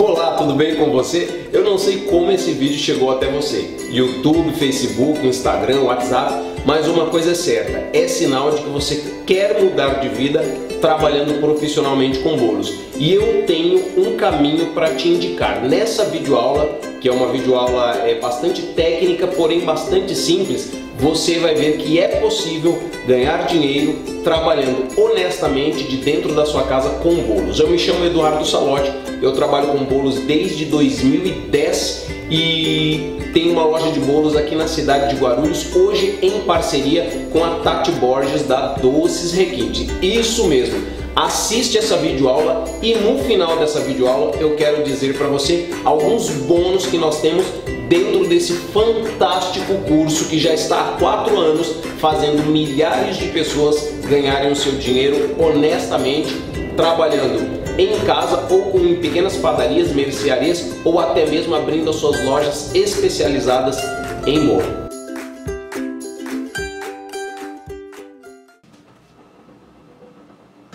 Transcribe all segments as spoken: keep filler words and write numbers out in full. Olá, tudo bem com você? Eu não sei como esse vídeo chegou até você. YouTube, Facebook, Instagram, WhatsApp, mas uma coisa é certa, é sinal de que você quer mudar de vida trabalhando profissionalmente com bolos. E eu tenho um caminho para te indicar nessa videoaula, que é uma videoaula é, bastante técnica, porém bastante simples. Você vai ver que é possível ganhar dinheiro trabalhando honestamente de dentro da sua casa com bolos. Eu me chamo Eduardo Salotti, eu trabalho com bolos desde dois mil e dez e tenho uma loja de bolos aqui na cidade de Guarulhos, hoje em parceria com a Tati Borges da Doces Requinte. Isso mesmo, assiste essa videoaula e no final dessa videoaula eu quero dizer para você alguns bônus que nós temos dentro desse fantástico curso que já está há quatro anos fazendo milhares de pessoas ganharem o seu dinheiro honestamente, trabalhando em casa ou com em pequenas padarias, mercearias ou até mesmo abrindo as suas lojas especializadas em bolo.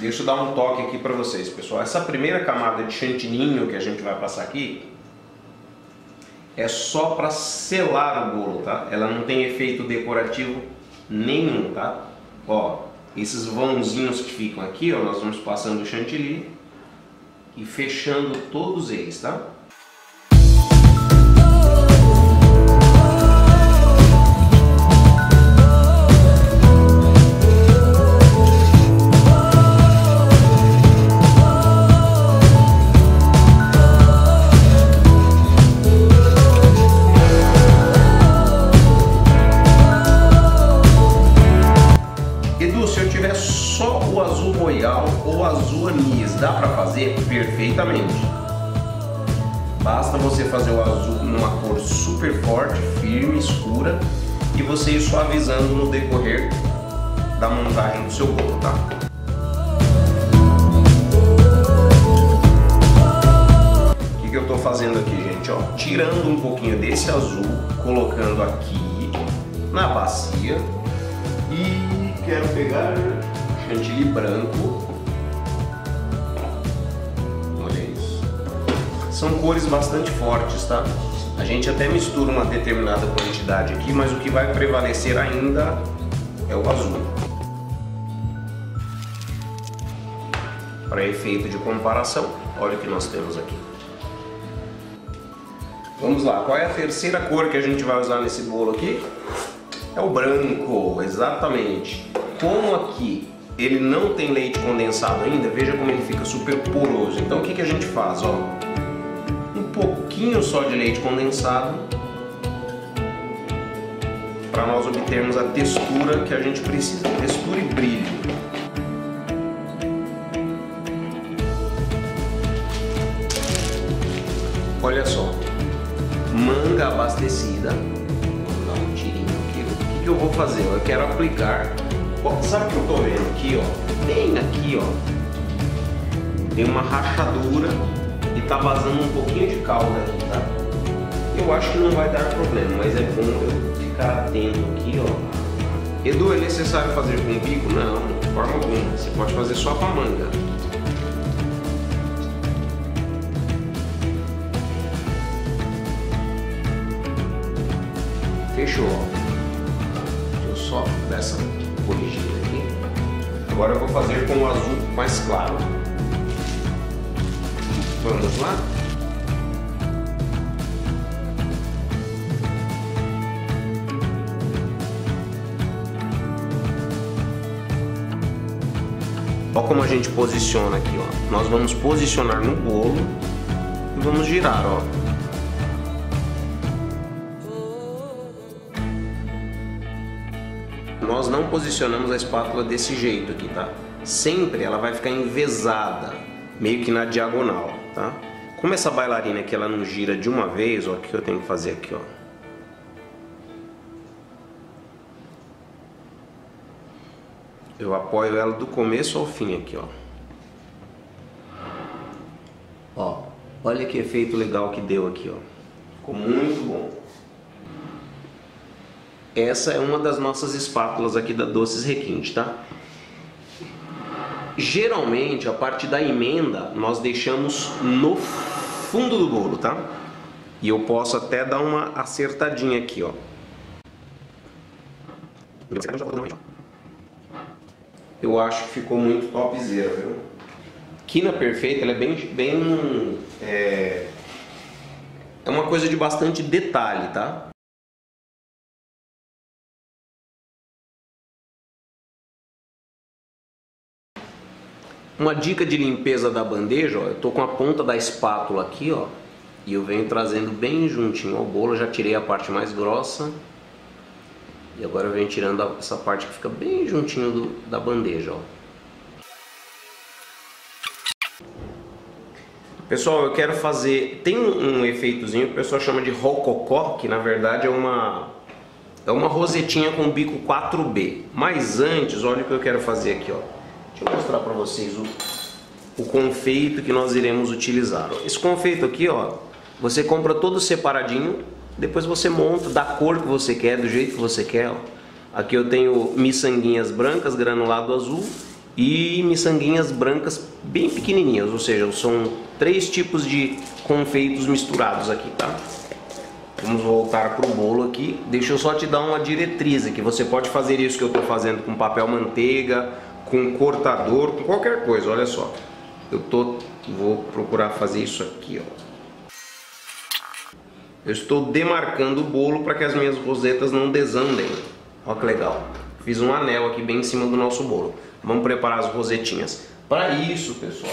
Deixa eu dar um toque aqui para vocês, pessoal. Essa primeira camada de chantininho que a gente vai passar aqui é só para selar o bolo, tá? Ela não tem efeito decorativo nenhum, tá? Ó, esses vãozinhos que ficam aqui, ó, nós vamos passando o chantilly e fechando todos eles, tá? Perfeitamente. Basta você fazer o azul numa cor super forte, firme, escura e você ir suavizando no decorrer da montagem do seu bolo, tá? O que que eu tô fazendo aqui, gente? Ó, tirando um pouquinho desse azul, colocando aqui na bacia e quero pegar chantilly branco. São cores bastante fortes, tá? A gente até mistura uma determinada quantidade aqui, mas o que vai prevalecer ainda é o azul. Para efeito de comparação, olha o que nós temos aqui. Vamos lá, qual é a terceira cor que a gente vai usar nesse bolo aqui? É o branco, exatamente. Como aqui ele não tem leite condensado ainda, veja como ele fica super poroso. Então o que que a gente faz, ó? Pouquinho só de leite condensado para nós obtermos a textura que a gente precisa, textura e brilho. Olha só, manga abastecida. Vou dar um tirinho aqui. O que eu vou fazer? Eu quero aplicar. Ó, sabe o que eu tô vendo aqui, ó? Bem aqui, ó. Tem uma rachadura. E tá vazando um pouquinho de calda aqui, tá? Eu acho que não vai dar problema, mas é bom eu ficar atento aqui, ó. Edu, é necessário fazer com o bico? Não, de forma alguma. Você pode fazer só com a manga. Fechou, ó. Deixa eu só dar essa corrigida aqui. Agora eu vou fazer com o azul mais claro. Vamos lá? Olha como a gente posiciona aqui, ó. Nós vamos posicionar no bolo e vamos girar, ó. Nós não posicionamos a espátula desse jeito aqui, tá? Sempre ela vai ficar envesada, meio que na diagonal. Tá? Como essa bailarina aqui ela não gira de uma vez, ó, o que eu tenho que fazer aqui, ó? Eu apoio ela do começo ao fim aqui, ó. Ó, olha que efeito legal que deu aqui, ó. Ficou muito bom. Essa é uma das nossas espátulas aqui da Doces Requinte, tá? Geralmente, a parte da emenda, nós deixamos no fundo do bolo, tá? E eu posso até dar uma acertadinha aqui, ó. Eu acho que ficou muito topzera, viu? Quina perfeita, ela é bem... bem é... é uma coisa de bastante detalhe, tá? Uma dica de limpeza da bandeja, ó, eu tô com a ponta da espátula aqui, ó, e eu venho trazendo bem juntinho ao bolo, já tirei a parte mais grossa, e agora eu venho tirando a, essa parte que fica bem juntinho do, da bandeja, ó. Pessoal, eu quero fazer, tem um, um efeitozinho que o pessoal chama de rococó, que na verdade é uma, é uma rosetinha com bico quatro B, mas antes, olha o que eu quero fazer aqui, ó. Deixa eu mostrar para vocês o, o confeito que nós iremos utilizar. Esse confeito aqui, ó, você compra todo separadinho, depois você monta da cor que você quer, do jeito que você quer. Ó. Aqui eu tenho miçanguinhas brancas, granulado azul e miçanguinhas brancas bem pequenininhas, ou seja, são três tipos de confeitos misturados aqui, tá? Vamos voltar para o bolo aqui. Deixa eu só te dar uma diretriz aqui. Você pode fazer isso que eu estou fazendo com papel manteiga, com cortador, com qualquer coisa, olha só. Eu tô, vou procurar fazer isso aqui, ó. Eu estou demarcando o bolo para que as minhas rosetas não desandem. Olha que legal. Fiz um anel aqui bem em cima do nosso bolo. Vamos preparar as rosetinhas. Para isso, pessoal,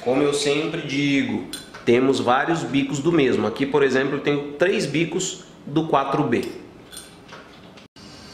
como eu sempre digo, temos vários bicos do mesmo. Aqui, por exemplo, eu tenho três bicos do quatro B.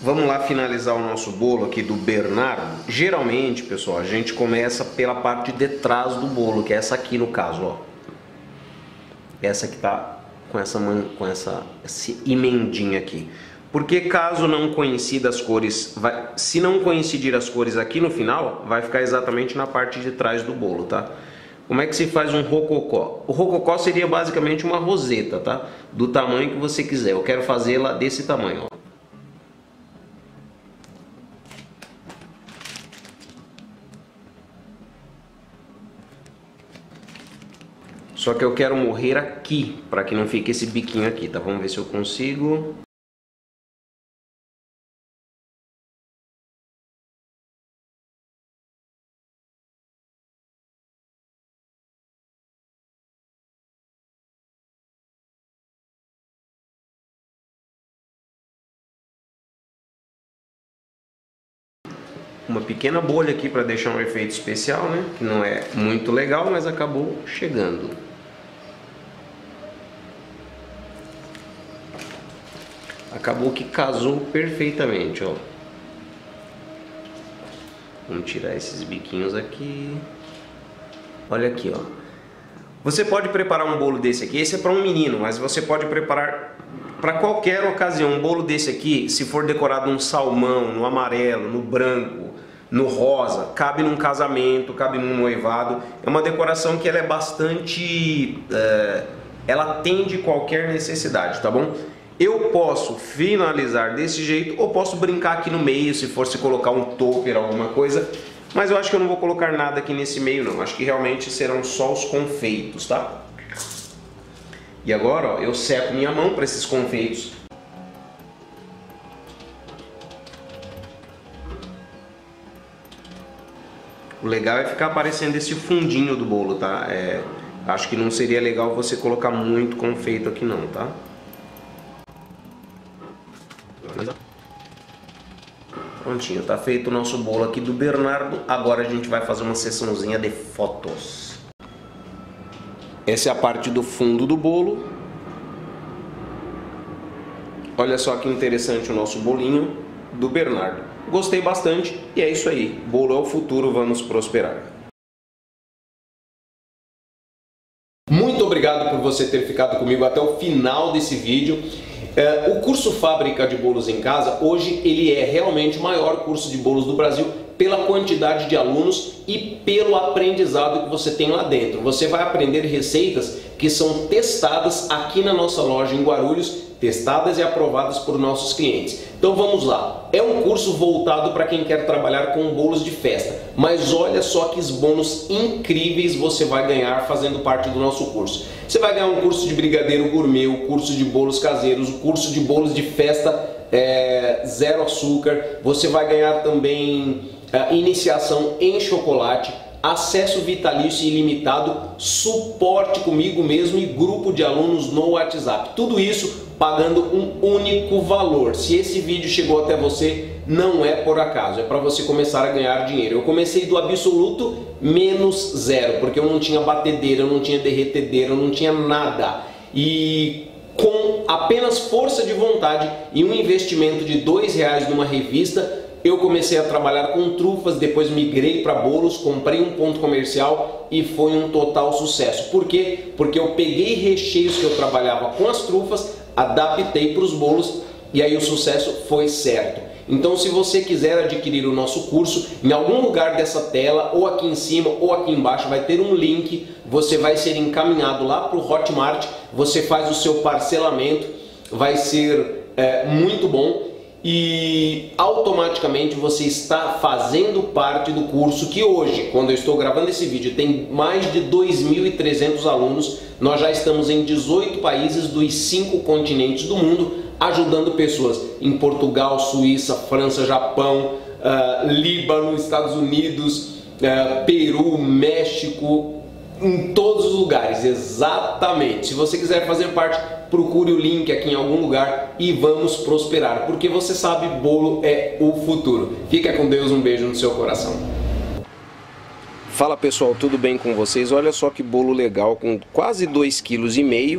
Vamos lá finalizar o nosso bolo aqui do Bernardo. Geralmente, pessoal, a gente começa pela parte de trás do bolo, que é essa aqui no caso, ó. Essa que tá com essa, man... com essa esse emendinha aqui. Porque caso não coincida as cores, vai... se não coincidir as cores aqui no final, vai ficar exatamente na parte de trás do bolo, tá? Como é que se faz um rococó? O rococó seria basicamente uma roseta, tá? Do tamanho que você quiser. Eu quero fazê-la desse tamanho, ó. Só que eu quero morrer aqui, para que não fique esse biquinho aqui, tá? Vamos ver se eu consigo. Uma pequena bolha aqui para deixar um efeito especial, né? Que não é muito legal, mas acabou chegando. Acabou que casou perfeitamente, ó. Vamos tirar esses biquinhos aqui. Olha aqui, ó. Você pode preparar um bolo desse aqui. Esse é para um menino, mas você pode preparar para qualquer ocasião. Um bolo desse aqui, se for decorado no salmão, no amarelo, no branco, no rosa, cabe num casamento, cabe num noivado. É uma decoração que ela é bastante... Uh, ela atende qualquer necessidade, tá bom? Eu posso finalizar desse jeito ou posso brincar aqui no meio, se fosse colocar um topper, alguma coisa. Mas eu acho que eu não vou colocar nada aqui nesse meio, não. Acho que realmente serão só os confeitos, tá? E agora, ó, eu seco minha mão para esses confeitos. O legal é ficar aparecendo esse fundinho do bolo, tá? É, acho que não seria legal você colocar muito confeito aqui não, tá? Prontinho, tá feito o nosso bolo aqui do Bernardo. Agora a gente vai fazer uma sessãozinha de fotos. Essa é a parte do fundo do bolo. Olha só que interessante o nosso bolinho do Bernardo. Gostei bastante e é isso aí. Bolo é o futuro, vamos prosperar. Muito obrigado por você ter ficado comigo até o final desse vídeo. Uh, o curso Fábrica de Bolos em Casa, hoje ele é realmente o maior curso de bolos do Brasil pela quantidade de alunos e pelo aprendizado que você tem lá dentro. Você vai aprender receitas que são testadas aqui na nossa loja em Guarulhos, testadas e aprovadas por nossos clientes. Então vamos lá, é um curso voltado para quem quer trabalhar com bolos de festa, mas olha só que bônus incríveis você vai ganhar fazendo parte do nosso curso. Você vai ganhar um curso de brigadeiro gourmet, o curso de bolos caseiros, o curso de bolos de festa é, zero açúcar, você vai ganhar também a iniciação em chocolate, acesso vitalício ilimitado, suporte comigo mesmo e grupo de alunos no WhatsApp. Tudo isso pagando um único valor. Se esse vídeo chegou até você, não é por acaso, é para você começar a ganhar dinheiro. Eu comecei do absoluto menos zero, porque eu não tinha batedeira, eu não tinha derretedeira, eu não tinha nada. E com apenas força de vontade e um investimento de dois reais numa revista, eu comecei a trabalhar com trufas, depois migrei para bolos, comprei um ponto comercial e foi um total sucesso. Por quê? Porque eu peguei recheios que eu trabalhava com as trufas, adaptei para os bolos e aí o sucesso foi certo. Então se você quiser adquirir o nosso curso, em algum lugar dessa tela, ou aqui em cima ou aqui embaixo, vai ter um link, você vai ser encaminhado lá para o Hotmart, você faz o seu parcelamento, vai ser é, muito bom. E automaticamente você está fazendo parte do curso que hoje, quando eu estou gravando esse vídeo, tem mais de dois mil e trezentos alunos. Nós já estamos em dezoito países dos cinco continentes do mundo, ajudando pessoas em Portugal, Suíça, França, Japão, uh, Líbano, Estados Unidos, uh, Peru, México, em todos os lugares, exatamente. Se você quiser fazer parte, procure o link aqui em algum lugar e vamos prosperar, porque você sabe, bolo é o futuro. Fica com Deus, um beijo no seu coração. Fala pessoal, tudo bem com vocês? Olha só que bolo legal, com quase dois vírgula cinco quilos,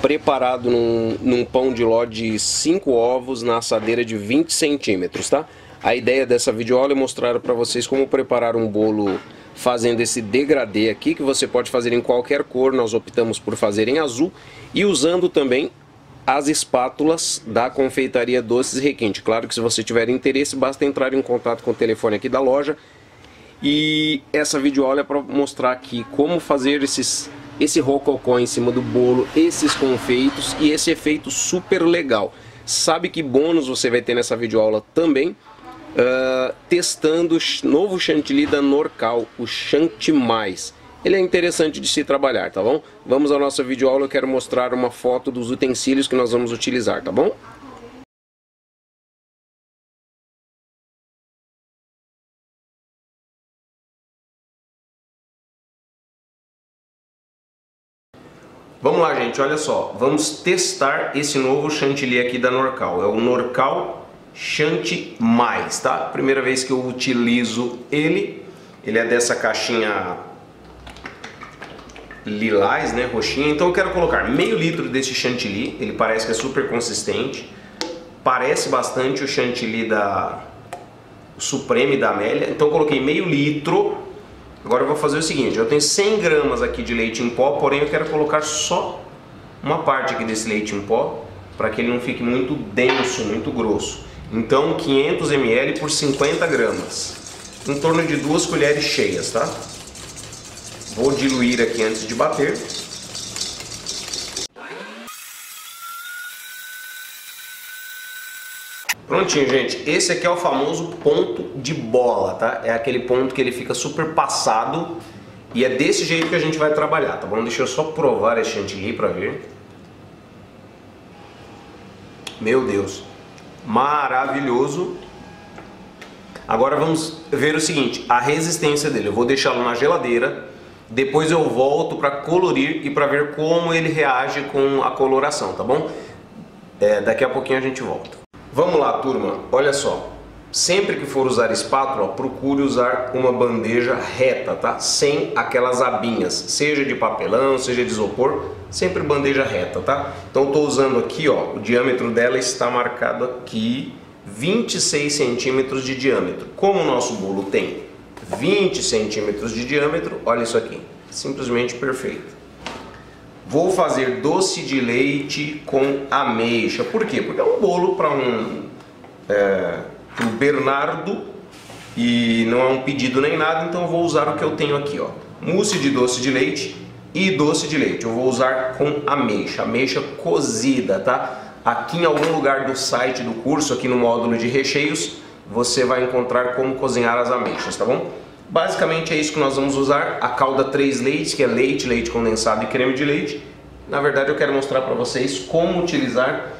preparado num, num pão de ló de cinco ovos na assadeira de vinte centímetros, tá? A ideia dessa videoaula é mostrar para vocês como preparar um bolo fazendo esse degradê aqui, que você pode fazer em qualquer cor, nós optamos por fazer em azul, e usando também as espátulas da confeitaria Doces Requinte. Claro que se você tiver interesse, basta entrar em contato com o telefone aqui da loja. E essa videoaula é para mostrar aqui como fazer esses, esse rococó em cima do bolo, esses confeitos e esse efeito super legal. Sabe que bônus você vai ter nessa videoaula também? Uh, testando o novo chantilly da Norcal, o Chantimais. Ele é interessante de se trabalhar, tá bom? Vamos à nossa videoaula, eu quero mostrar uma foto dos utensílios que nós vamos utilizar, tá bom? Vamos lá, gente, olha só. Vamos testar esse novo chantilly aqui da Norcal. É o Norcal Chantimais, tá? Primeira vez que eu utilizo ele, ele é dessa caixinha lilás, né, roxinha. Então eu quero colocar meio litro desse chantilly, ele parece que é super consistente, parece bastante o chantilly da Supreme da Amélia. Então eu coloquei meio litro. Agora eu vou fazer o seguinte, eu tenho cem gramas aqui de leite em pó, porém eu quero colocar só uma parte aqui desse leite em pó, para que ele não fique muito denso, muito grosso. Então quinhentos mililitros por cinquenta gramas, em torno de duas colheres cheias, tá? Vou diluir aqui antes de bater. Prontinho, gente. Esse aqui é o famoso ponto de bola, tá? É aquele ponto que ele fica super passado e é desse jeito que a gente vai trabalhar, tá bom? Deixa eu só provar esse chantilly para ver. Meu Deus! Maravilhoso! Agora vamos ver o seguinte, a resistência dele. Eu vou deixá-lo na geladeira, depois eu volto para colorir e para ver como ele reage com a coloração, tá bom? É, daqui a pouquinho a gente volta. Vamos lá, turma, olha só. Sempre que for usar espátula, procure usar uma bandeja reta, tá? Sem aquelas abinhas, seja de papelão, seja de isopor, sempre bandeja reta, tá? Então estou usando aqui, ó, o diâmetro dela está marcado aqui, vinte e seis centímetros de diâmetro. Como o nosso bolo tem vinte centímetros de diâmetro, olha isso aqui, simplesmente perfeito. Vou fazer doce de leite com ameixa, por quê? Porque é um bolo para um... É... o Bernardo e não é um pedido nem nada, então eu vou usar o que eu tenho aqui, ó, mousse de doce de leite e doce de leite. Eu vou usar com ameixa, ameixa cozida, tá? Aqui em algum lugar do site do curso, aqui no módulo de recheios, você vai encontrar como cozinhar as ameixas, tá bom? Basicamente é isso que nós vamos usar, a calda três leites, que é leite, leite condensado e creme de leite. Na verdade eu quero mostrar para vocês como utilizar,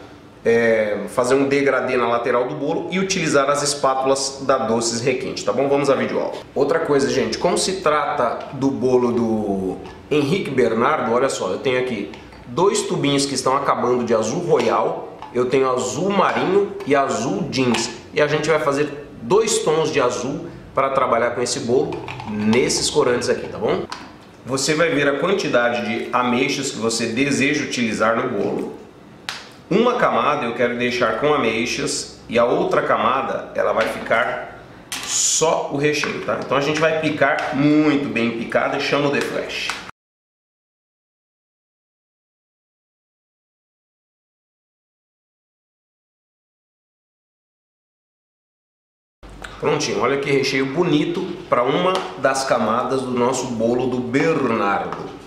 é, fazer um degradê na lateral do bolo e utilizar as espátulas da Doces Requinte, tá bom? Vamos à videoaula. Outra coisa, gente, como se trata do bolo do Henrique Bernardo, olha só, eu tenho aqui dois tubinhos que estão acabando de azul royal, eu tenho azul marinho e azul jeans. E a gente vai fazer dois tons de azul para trabalhar com esse bolo nesses corantes aqui, tá bom? Você vai ver a quantidade de ameixas que você deseja utilizar no bolo. Uma camada eu quero deixar com ameixas e a outra camada ela vai ficar só o recheio, tá? Então a gente vai picar muito bem picada e chama o de flash. Prontinho, olha que recheio bonito para uma das camadas do nosso bolo do Bernardo.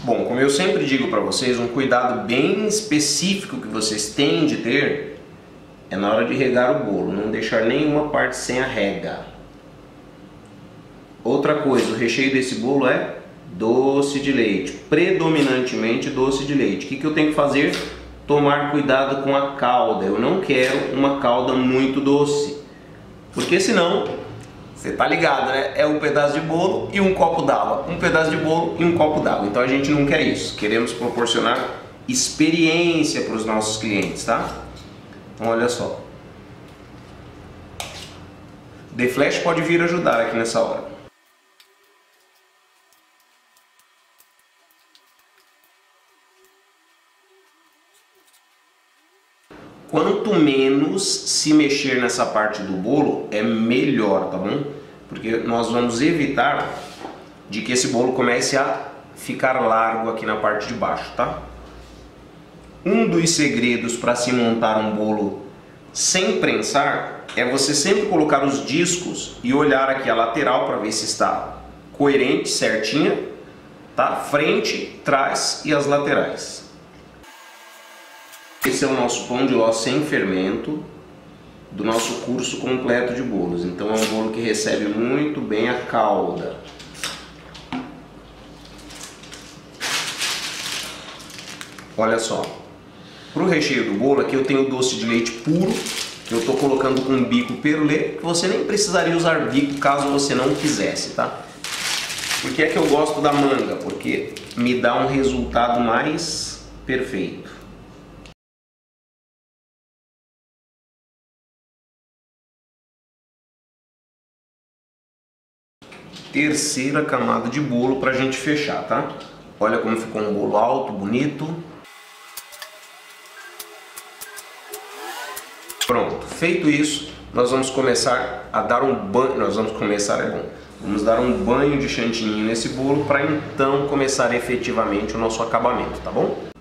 Bom, como eu sempre digo para vocês, um cuidado bem específico que vocês têm de ter é na hora de regar o bolo, não deixar nenhuma parte sem a rega. Outra coisa, o recheio desse bolo é doce de leite, predominantemente doce de leite. O que que eu tenho que fazer? Tomar cuidado com a calda, eu não quero uma calda muito doce. Porque senão, você tá ligado, né? É um pedaço de bolo e um copo d'água. Um pedaço de bolo e um copo d'água. Então a gente não quer isso. Queremos proporcionar experiência para os nossos clientes, tá? Então olha só. The Flash pode vir ajudar aqui nessa hora. Quanto menos se mexer nessa parte do bolo, é melhor, tá bom? Porque nós vamos evitar de que esse bolo comece a ficar largo aqui na parte de baixo, tá? Um dos segredos para se montar um bolo sem prensar é você sempre colocar os discos e olhar aqui a lateral para ver se está coerente, certinha, tá? Frente, trás e as laterais. Esse é o nosso pão de ló sem fermento do nosso curso completo de bolos. Então é um bolo que recebe muito bem a calda. Olha só, para o recheio do bolo aqui eu tenho doce de leite puro, que eu estou colocando com bico perlé, que você nem precisaria usar bico caso você não quisesse, tá? Por que é que eu gosto da manga? Porque me dá um resultado mais perfeito. Terceira camada de bolo para a gente fechar, tá? Olha como ficou um bolo alto, bonito. Pronto, feito isso, nós vamos começar a dar um banho, nós vamos começar, é bom, vamos dar um banho de chantilly nesse bolo para então começar efetivamente o nosso acabamento, tá bom?